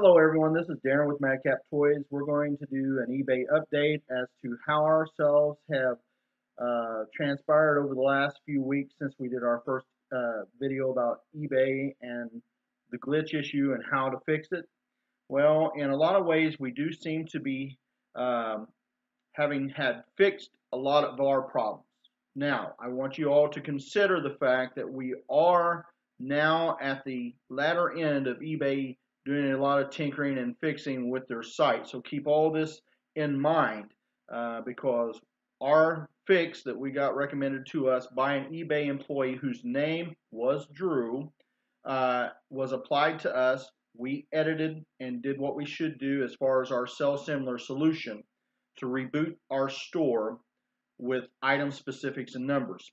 Hello everyone, this is Darren with Madcap Toys. We're going to do an eBay update as to how our sales have transpired over the last few weeks since we did our first video about eBay and the glitch issue and how to fix it. Well, in a lot of ways we do seem to be having had fixed a lot of our problems. Now, I want you all to consider the fact that we are now at the latter end of eBay doing a lot of tinkering and fixing with their site. So keep all this in mind because our fix that we got recommended to us by an eBay employee whose name was Drew was applied to us. We edited and did what we should do as far as our sell similar solution to reboot our store with item specifics and numbers.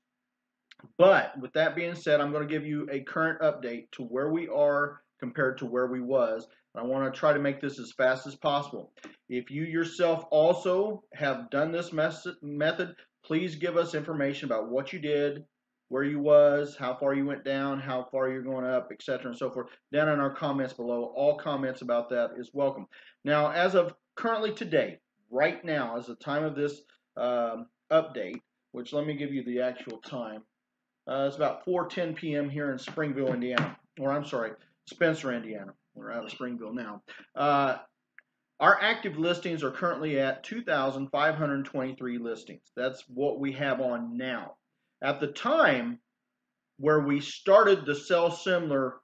But with that being said, I'm going to give you a current update to where we are compared to where we was. I want to try to make this as fast as possible. If you yourself also have done this method, please give us information about what you did, where you was, how far you went down, how far you're going up, etc. and so forth, down in our comments below. All comments about that is welcome. Now, as of currently today, right now, as the time of this update, which let me give you the actual time, it's about 4:10 p.m. here in Springville, Indiana, or I'm sorry, Spencer, Indiana. We're out of Springville now. Our active listings are currently at 2,523 listings. That's what we have on now. At the time where we started the sell similar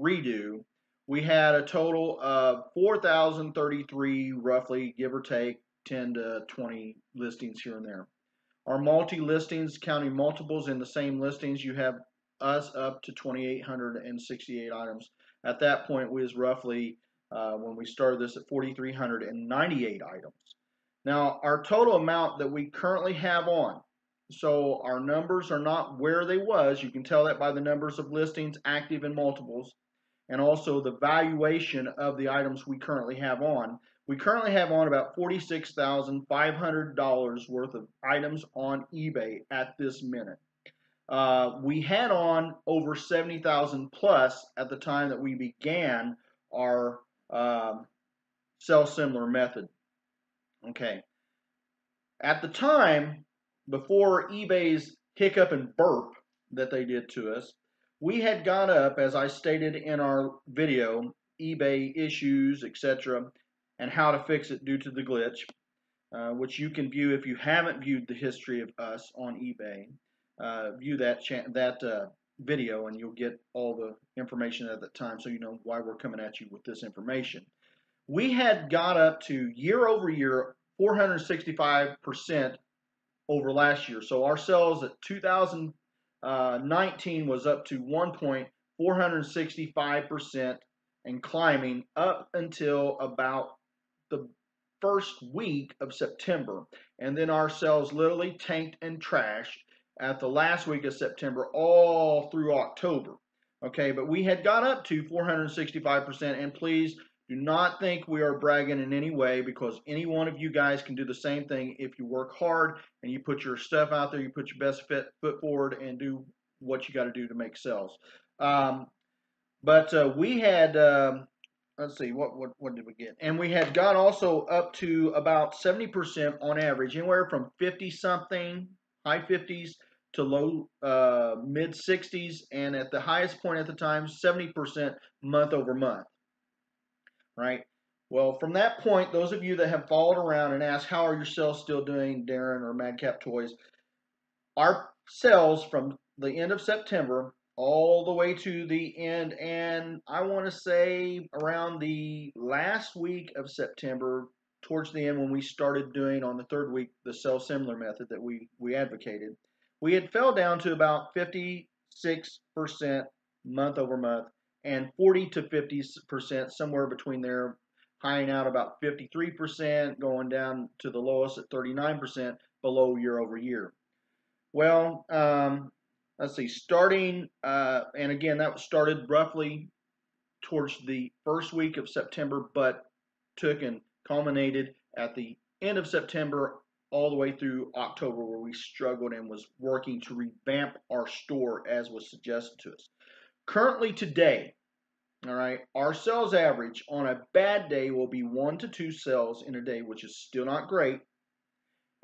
redo, we had a total of 4,033, roughly, give or take, 10 to 20 listings here and there. Our multi-listings, counting multiples in the same listings, you have us up to 2,868 items. At that point, we was roughly, when we started this, at 4,398 items. Now, our total amount that we currently have on, so our numbers are not where they was. You can tell that by the numbers of listings, active and multiples, and also the valuation of the items we currently have on. We currently have on about $46,500 worth of items on eBay at this minute. We had on over 70,000 plus at the time that we began our sell similar method. Okay. At the time, before eBay's hiccup and burp that they did to us, we had gone up, as I stated in our video, eBay issues, etc., and how to fix it due to the glitch, which you can view if you haven't viewed the history of us on eBay. View that video and you'll get all the information at that time, so you know why we're coming at you with this information. We had got up to year over year 465% over last year. So our sales at 2019 was up to 1.465% and climbing up until about the first week of September, and then our sales literally tanked and trashed at the last week of September all through October. Okay, but we had got up to 465%, and please do not think we are bragging in any way, because any one of you guys can do the same thing if you work hard and you put your stuff out there, you put your best foot forward and do what you got to do to make sales. We had, let's see, what did we get? And we had got also up to about 70% on average, anywhere from 50-something, high 50s, to low mid 60s, and at the highest point at the time, 70% month over month. Right? Well, from that point, those of you that have followed around and asked how are your sales still doing, Darren or Madcap Toys, our sales from the end of September all the way to the end, and I want to say around the last week of September, towards the end when we started doing on the third week the sell similar method that we advocated, we had fell down to about 56% month over month and 40 to 50% somewhere between there, high out about 53%, going down to the lowest at 39% below year over year. Well, let's see, starting, and again that started roughly towards the first week of September, but took and culminated at the end of September all the way through October, where we struggled and was working to revamp our store as was suggested to us. Currently today, All right, our sales average on a bad day will be 1 to 2 sales in a day, which is still not great.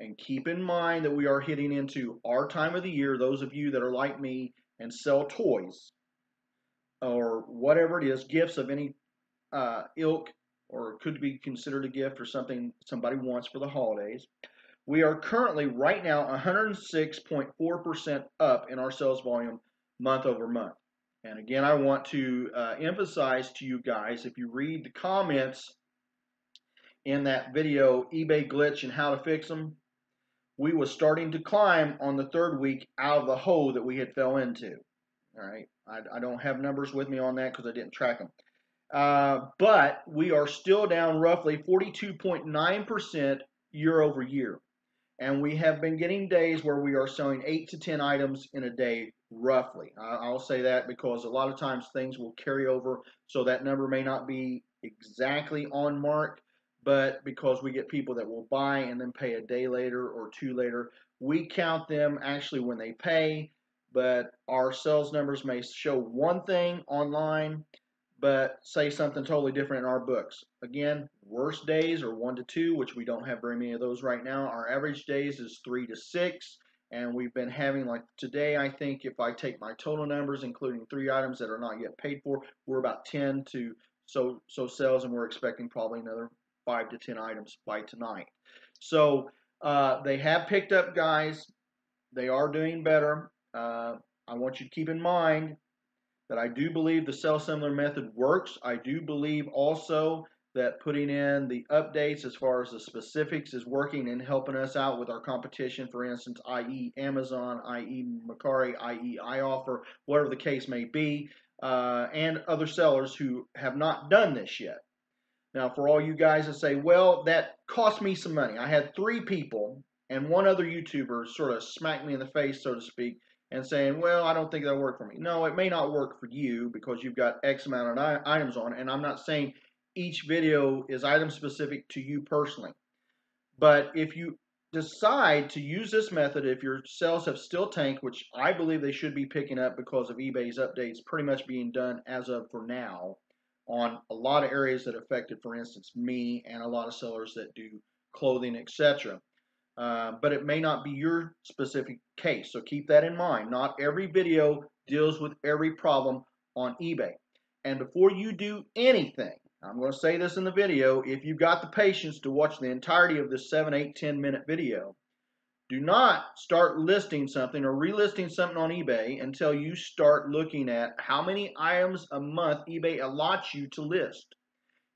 And keep in mind that we are hitting into our time of the year. Those of you that are like me and sell toys or whatever it is, gifts of any ilk, or could be considered a gift or something somebody wants for the holidays. We are currently right now 106.4% up in our sales volume month over month. And again, I want to emphasize to you guys, if you read the comments in that video, eBay glitch and how to fix them, we were starting to climb on the third week out of the hole that we had fell into. All right, I don't have numbers with me on that because I didn't track them. But we are still down roughly 42.9% year over year. And we have been getting days where we are selling 8 to 10 items in a day, roughly. I'll say that because a lot of times things will carry over, so that number may not be exactly on mark, but because we get people that will buy and then pay a day later or 2 later, we count them actually when they pay, but our sales numbers may show one thing online, but say something totally different in our books. Again, worst days are 1 to 2, which we don't have very many of those right now. Our average days is 3 to 6, and we've been having, like today, I think if I take my total numbers, including 3 items that are not yet paid for, we're about 10 to so sales, and we're expecting probably another 5 to 10 items by tonight. So they have picked up, guys. They are doing better. I want you to keep in mind that I do believe the sell similar method works. I do believe also that putting in the updates as far as the specifics is working and helping us out with our competition, for instance, i.e. Amazon, i.e. Macari, i.e. iOffer, whatever the case may be, and other sellers who have not done this yet. Now, for all you guys that say, well, that cost me some money. I had 3 people and 1 other YouTuber sort of smacked me in the face, so to speak, and saying, well, I don't think that'll work for me. No, it may not work for you because you've got X amount of items on, and I'm not saying each video is item specific to you personally. But if you decide to use this method, if your sales have still tanked, which I believe they should be picking up because of eBay's updates pretty much being done as of for now on a lot of areas that affected, for instance, me and a lot of sellers that do clothing, etc. But it may not be your specific case, so keep that in mind. Not every video deals with every problem on eBay. And before you do anything, I'm going to say this in the video, if you've got the patience to watch the entirety of this 7, 8, 10-minute video, do not start listing something or relisting something on eBay until you start looking at how many items a month eBay allots you to list.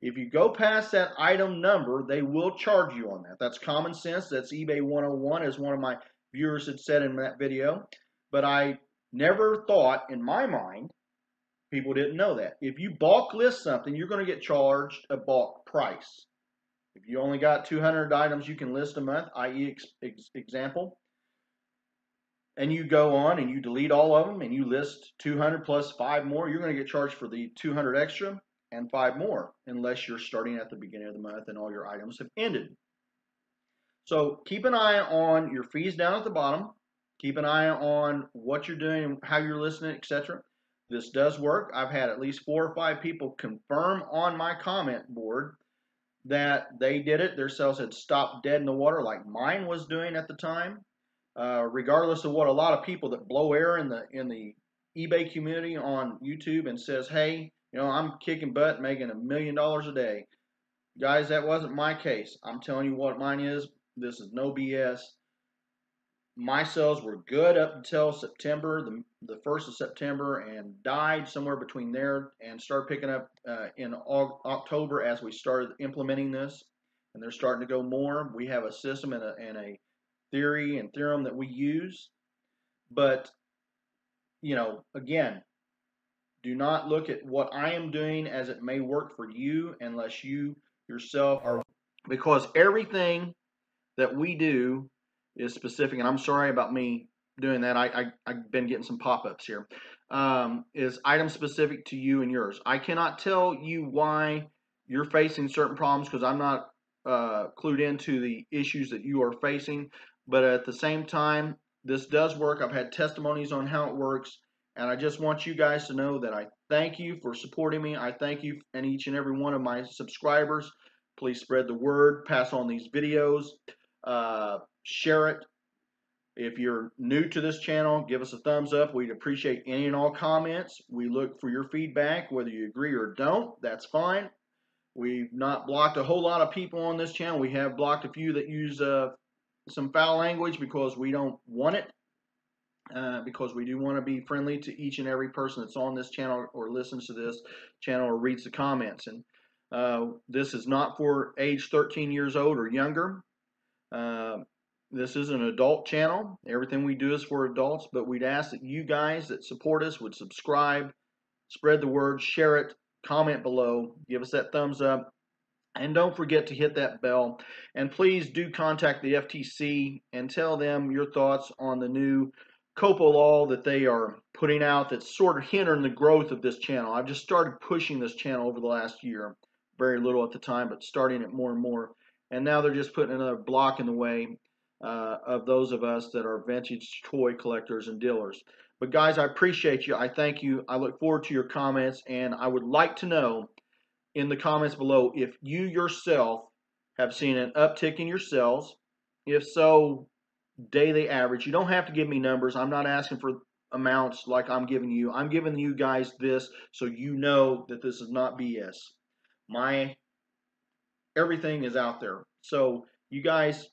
If you go past that item number, they will charge you on that. That's common sense. That's eBay 101, as one of my viewers had said in that video. But I never thought, in my mind, people didn't know that. If you bulk list something, you're going to get charged a bulk price. If you only got 200 items you can list a month, i.e. example, and you go on and you delete all of them and you list 200 plus 5 more, you're going to get charged for the 200 extra and 5 more, unless you're starting at the beginning of the month and all your items have ended. So keep an eye on your fees down at the bottom. Keep an eye on what you're doing, how you're listening, etc. This does work. I've had at least 4 or 5 people confirm on my comment board that they did it. Their sales had stopped dead in the water like mine was doing at the time. Regardless of what a lot of people that blow air in the eBay community on YouTube and says, hey, you know, I'm kicking butt making $1 million a day. Guys, that wasn't my case. I'm telling you what mine is. This is no BS. My sales were good up until September, the 1st of September, and died somewhere between there and started picking up in October as we started implementing this. And they're starting to go more. We have a system and a theory and theorem that we use. But, you know, again, do not look at what I am doing as it may work for you unless you yourself are, because everything that we do is specific, and I'm sorry about me doing that. I've been getting some pop-ups here, is item specific to you and yours. I cannot tell you why you're facing certain problems because I'm not clued into the issues that you are facing, but at the same time, this does work. I've had testimonies on how it works, And I just want you guys to know that I thank you for supporting me. I thank you and each and every one of my subscribers. Please spread the word, pass on these videos, share it. If you're new to this channel, give us a thumbs up. We'd appreciate any and all comments. We look for your feedback, whether you agree or don't, that's fine. We've not blocked a whole lot of people on this channel. We have blocked a few that use some foul language because we don't want it. Because we do want to be friendly to each and every person that's on this channel or listens to this channel or reads the comments. And this is not for age 13 years old or younger. This is an adult channel. Everything we do is for adults, but we'd ask that you guys that support us would subscribe, spread the word, share it, comment below, give us that thumbs up, and don't forget to hit that bell. And please do contact the FTC and tell them your thoughts on the new Copo law that they are putting out that's sort of hindering the growth of this channel. I've just started pushing this channel over the last year, very little at the time, but starting it more and more. And now they're just putting another block in the way of those of us that are vintage toy collectors and dealers. But guys, I appreciate you. I thank you. I look forward to your comments, and I would like to know in the comments below if you yourself have seen an uptick in your sales. If so, daily average. You don't have to give me numbers. I'm not asking for amounts like I'm giving you. I'm giving you guys this so you know that this is not BS. My everything is out there. So you guys,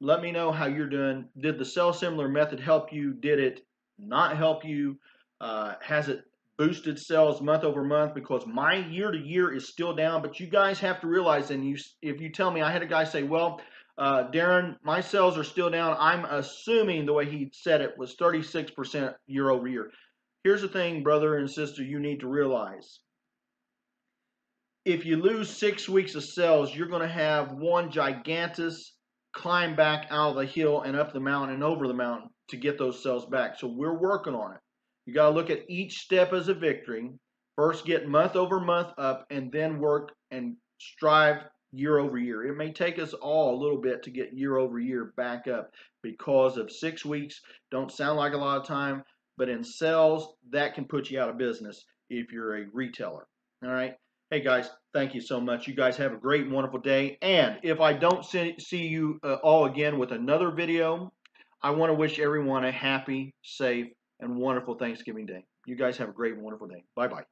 let me know how you're doing. Did the sell similar method help you? Did it not help you? Has it boosted sales month over month? Because my year to year is still down, but you guys have to realize, and if you tell me, I had a guy say, well, Darren, my sales are still down. I'm assuming the way he said it was 36% year over year. Here's the thing, brother and sister, you need to realize. If you lose 6 weeks of sales, you're going to have one gigantic climb back out of the hill and up the mountain and over the mountain to get those sales back. So we're working on it. You got to look at each step as a victory. First get month over month up, and then work and strive year over year. It may take us all a little bit to get year over year back up because of 6 weeks. Don't sound like a lot of time, but in sales, that can put you out of business if you're a retailer. All right. Hey guys, thank you so much. You guys have a great and wonderful day. And if I don't see you all again with another video, I want to wish everyone a happy, safe, and wonderful Thanksgiving Day. You guys have a great and wonderful day. Bye-bye.